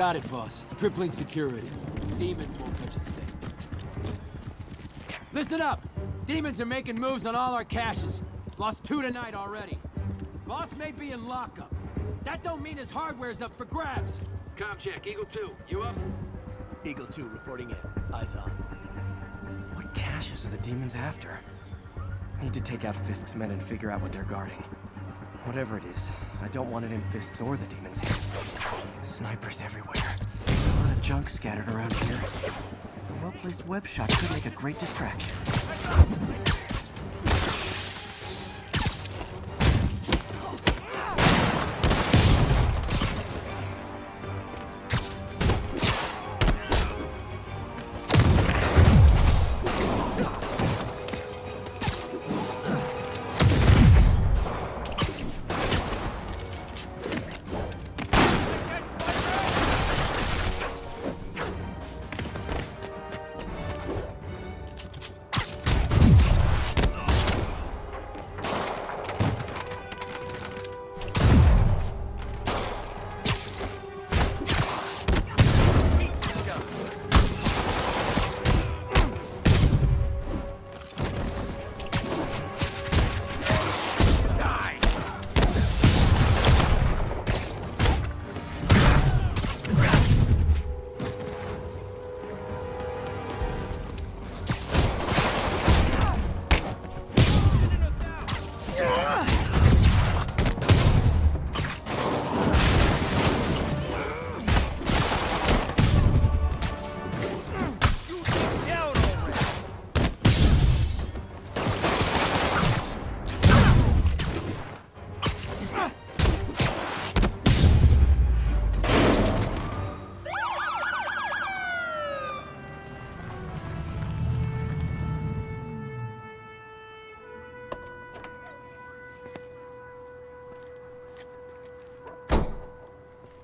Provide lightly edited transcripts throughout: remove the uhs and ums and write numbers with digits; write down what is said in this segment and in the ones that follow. Got it, boss. Tripling security. Demons won't touch a thing. Listen up! Demons are making moves on all our caches. Lost 2 tonight already. Boss may be in lockup. That don't mean his hardware's up for grabs. Com check, Eagle 2. You up? Eagle 2 reporting in. Eyes on. What caches are the demons after? Need to take out Fisk's men and figure out what they're guarding. Whatever it is, I don't want it in Fisk's or the demons' hands. Snipers everywhere. A lot of junk scattered around here. A well-placed web shot could make a great distraction.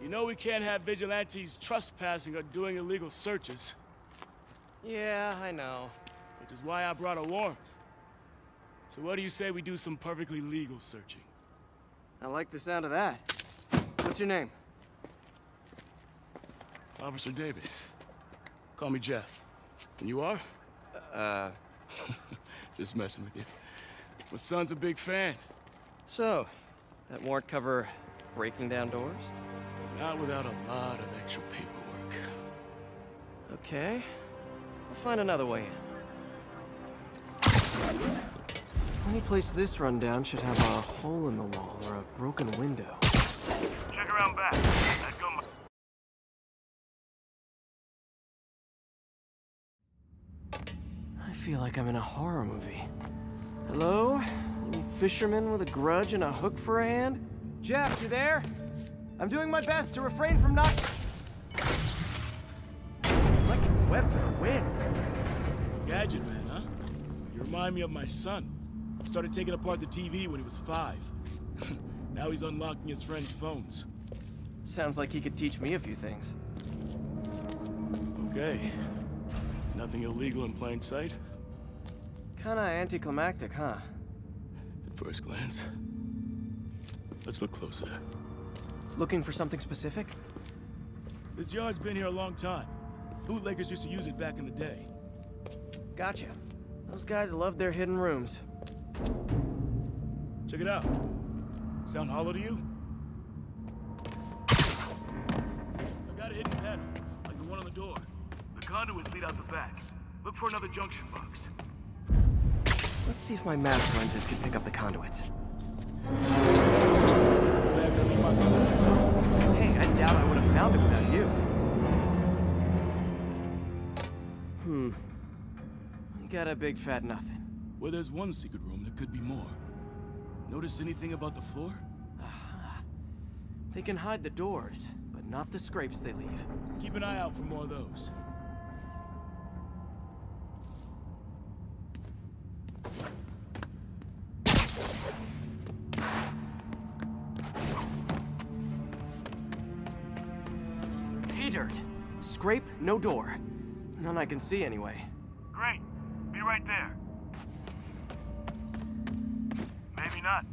You know we can't have vigilantes trespassing or doing illegal searches. Yeah, I know. Which is why I brought a warrant. So what do you say we do some perfectly legal searching? I like the sound of that. What's your name? Officer Davis. Call me Jeff. And you are? Just messing with you. My son's a big fan. So, that warrant cover breaking down doors? Not without a lot of extra paperwork. Okay. I'll find another way in. Any place this rundown should have a hole in the wall or a broken window. Check around back. Let's go. I feel like I'm in a horror movie. Hello? Fisherman with a grudge and a hook for a hand? Jeff, you there? I'm doing my best to refrain from not... Electric web for the win. Gadget man, huh? You remind me of my son. Started taking apart the TV when he was 5. Now he's unlocking his friends' phones. Sounds like he could teach me a few things. Okay. Nothing illegal in plain sight? Kinda anticlimactic, huh? At first glance. Let's look closer. Looking for something specific? This yard's been here a long time. Bootleggers used to use it back in the day. Gotcha. Those guys love their hidden rooms. Check it out. Sound hollow to you? I got a hidden panel, like the one on the door. The conduits lead out the back. Look for another junction box. Let's see if my map lenses can pick up the conduits. Hey, I doubt I would have found it without you. We got a big fat nothing. Well, there's one secret room that could be more. Notice anything about the floor? They can hide the doors, but not the scrapes they leave. Keep an eye out for more of those. Dirt. Scrape, no door. None I can see anyway. Great. Be right there. Maybe not.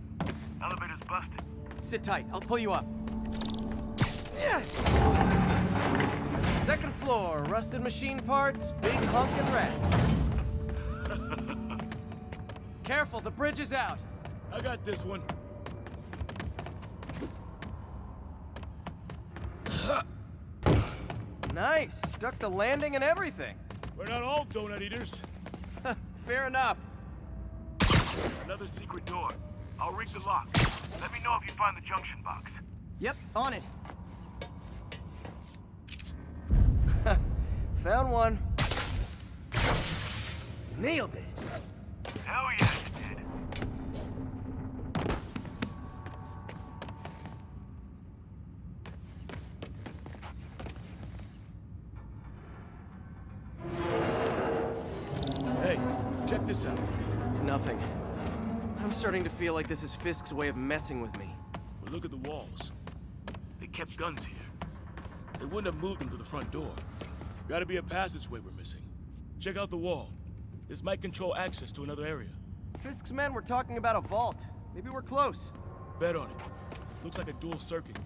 Elevator's busted. Sit tight. I'll pull you up. Yeah. Second floor, rusted machine parts, big honkin' rats. Careful, the bridge is out. I got this one. Nice, stuck the landing and everything. We're not all donut eaters. Fair enough. Another secret door. I'll rig the lock. Let me know if you find the junction box. Yep, on it. Found one. Nailed it. Hell yeah, you did. Hey, check this out. Nothing. I'm starting to feel like this is Fisk's way of messing with me. Well, look at the walls. They kept guns here. They wouldn't have moved them to the front door. Gotta be a passageway we're missing. Check out the wall. This might control access to another area. Fisk's men were talking about a vault. Maybe we're close. Bet on it. Looks like a dual circuit.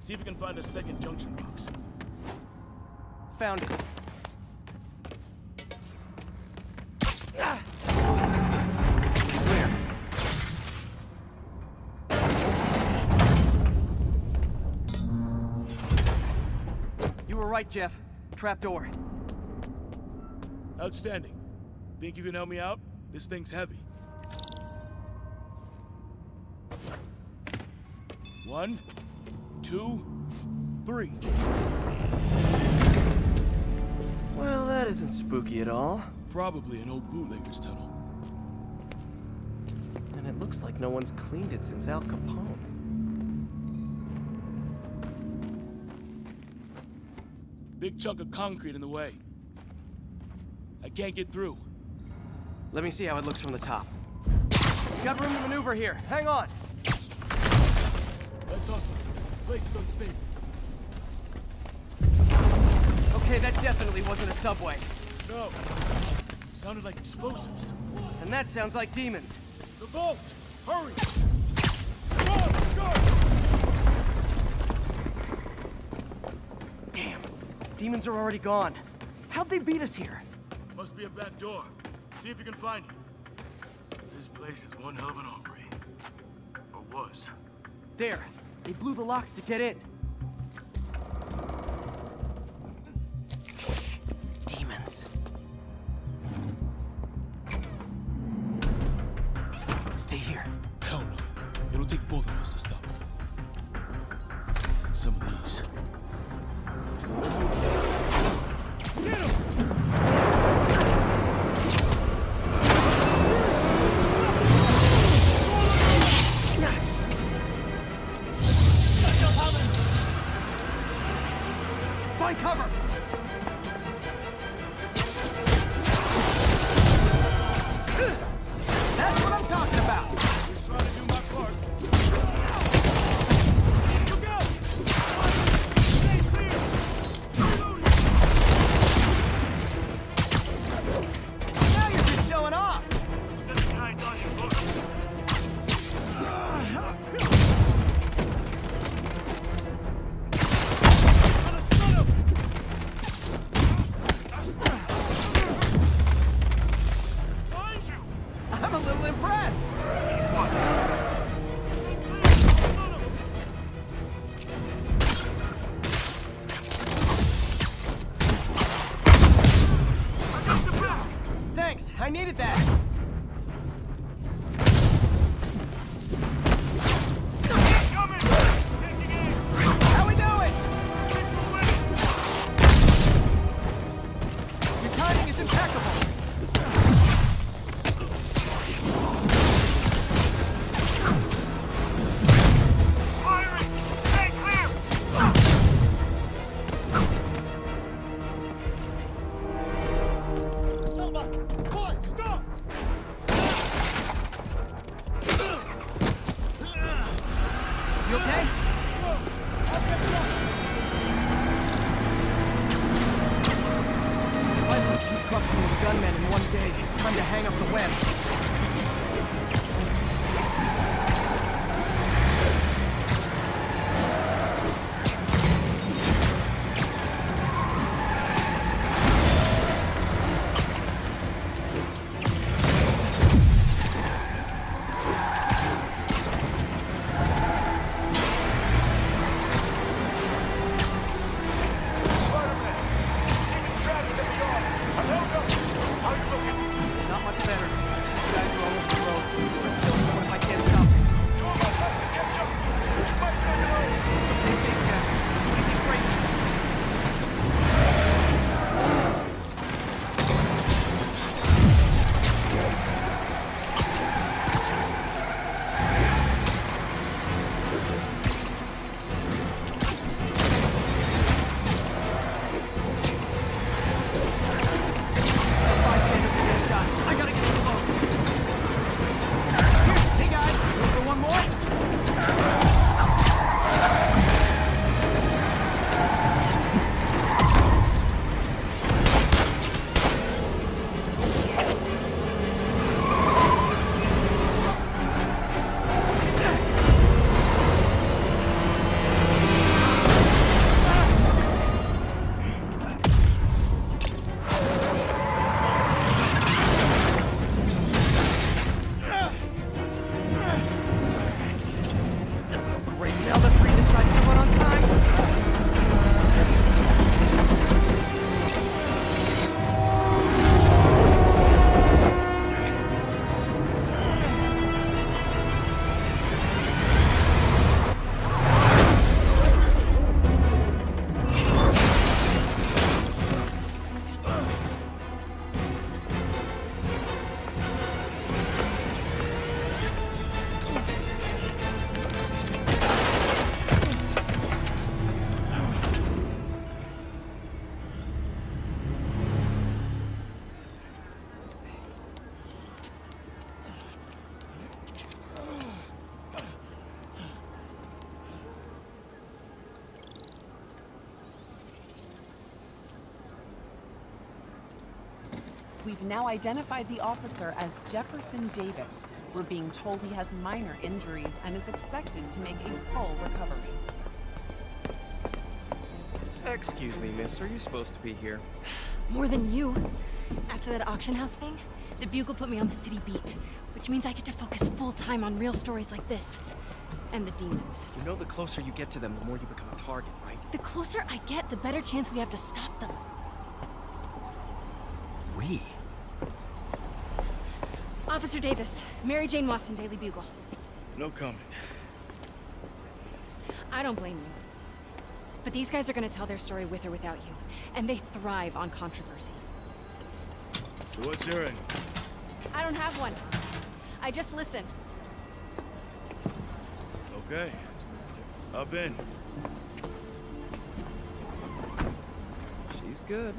See if we can find a second junction box. Found it. You were right, Jeff. Trapdoor. Outstanding. Think you can help me out? This thing's heavy. One, two, three. Well, that isn't spooky at all. Probably an old bootlegger's tunnel. And it looks like no one's cleaned it since Al Capone. Big chunk of concrete in the way. I can't get through. Let me see how it looks from the top. Got room to maneuver here. Hang on. That's awesome. The place is unstable. Okay, that definitely wasn't a subway. No. Sounded like explosives. And that sounds like demons. The vault! Hurry! Come on, let's go! Demons are already gone. How'd they beat us here? Must be a back door. See if you can find it. This place is one hell of an hombre. Or was. There. They blew the locks to get in. Demons. Stay here. Hell no. It'll take both of us to stop them. Some of these. I needed that! How we doing? Your timing is impeccable! We've now identified the officer as Jefferson Davis. We're being told he has minor injuries and is expected to make a full recovery. Excuse me, miss. Are you supposed to be here? More than you. After that auction house thing, the Bugle put me on the city beat, which means I get to focus full-time on real stories like this. And the demons. You know, the closer you get to them, the more you become a target, right? The closer I get, the better chance we have to stop them. We? Officer Davis, Mary Jane Watson, Daily Bugle. No comment. I don't blame you. But these guys are gonna tell their story with or without you, and they thrive on controversy. So what's your end? I don't have one. I just listen. Okay. Up in. She's good.